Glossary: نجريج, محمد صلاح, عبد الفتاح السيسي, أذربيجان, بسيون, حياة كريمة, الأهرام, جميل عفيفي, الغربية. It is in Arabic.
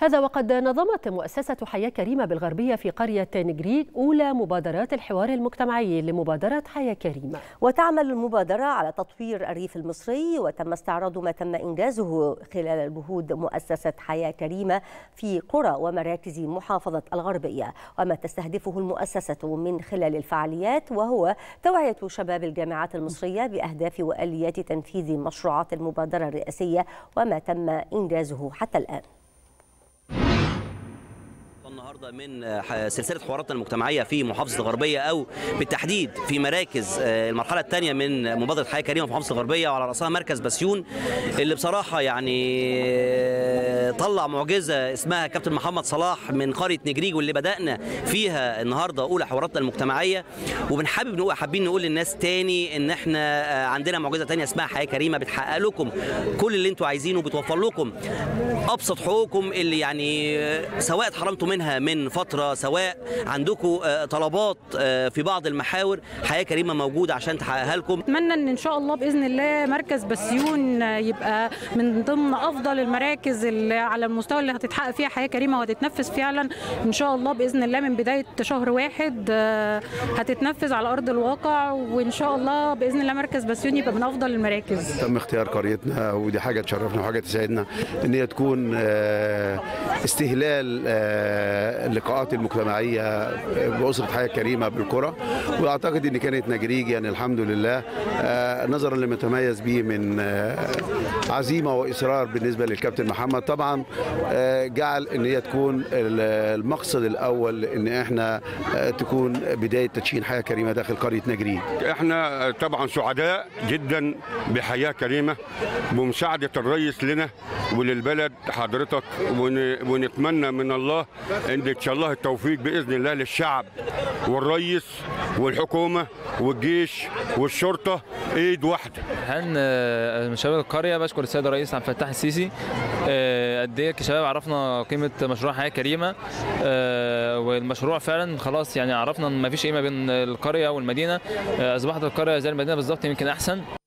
هذا وقد نظمت مؤسسة حياة كريمة بالغربية في قرية نجريج أولى مبادرات الحوار المجتمعي لمبادرة حياة كريمة. وتعمل المبادرة على تطوير الريف المصري، وتم استعراض ما تم إنجازه خلال جهود مؤسسة حياة كريمة في قرى ومراكز محافظة الغربية، وما تستهدفه المؤسسة من خلال الفعاليات وهو توعية شباب الجامعات المصرية بأهداف وآليات تنفيذ مشروعات المبادرة الرئاسية وما تم إنجازه حتى الآن. النهارده من سلسله حواراتنا المجتمعيه في محافظه الغربيه او بالتحديد في مراكز المرحله الثانيه من مبادره حياه كريمه في محافظه الغربيه، وعلى راسها مركز بسيون اللي بصراحه يعني طلع معجزه اسمها كابتن محمد صلاح من قريه نجريج، واللي بدانا فيها النهارده اولى حواراتنا المجتمعيه. حابين نقول للناس تاني ان احنا عندنا معجزه ثانيه اسمها حياه كريمه، بتحقق لكم كل اللي انتم عايزينه، بتوفر لكم ابسط حقوقكم اللي يعني سواء اتحرمتوا منها من فترة، سواء عندكم طلبات في بعض المحاور، حياة كريمة موجودة عشان تحققها لكم. أتمنى إن شاء الله بإذن الله مركز بسيون يبقى من ضمن أفضل المراكز اللي على المستوى اللي هتتحقق فيها حياة كريمة وهتتنفذ فعلا إن شاء الله بإذن الله من بداية شهر 1 هتتنفذ على أرض الواقع، وإن شاء الله بإذن الله مركز بسيون يبقى من أفضل المراكز. تم اختيار قريتنا ودي حاجة تشرفنا وحاجة تسعدنا إن هي تكون استهلال اللقاءات المجتمعيه باسره حياه كريمه بالقرى، واعتقد ان كانت نجريج يعني الحمد لله نظرا لما تميز به من عزيمه واصرار بالنسبه للكابتن محمد، طبعا جعل ان هي تكون المقصد الاول ان احنا تكون بدايه تدشين حياه كريمه داخل قريه نجريج. احنا طبعا سعداء جدا بحياه كريمه بمساعده الرئيس لنا وللبلد حضرتك، ونتمنى من الله إن شاء الله التوفيق بإذن الله للشعب والرئيس والحكومة والجيش والشرطة إيد واحدة. من شباب القرية بشكر السيد الرئيس عبد الفتاح السيسي قد إيه كشباب عرفنا قيمة مشروع حياة كريمة، والمشروع فعلا خلاص يعني عرفنا إن مفيش قيمة بين القرية والمدينة، أصبحت القرية زي المدينة بالظبط يمكن أحسن.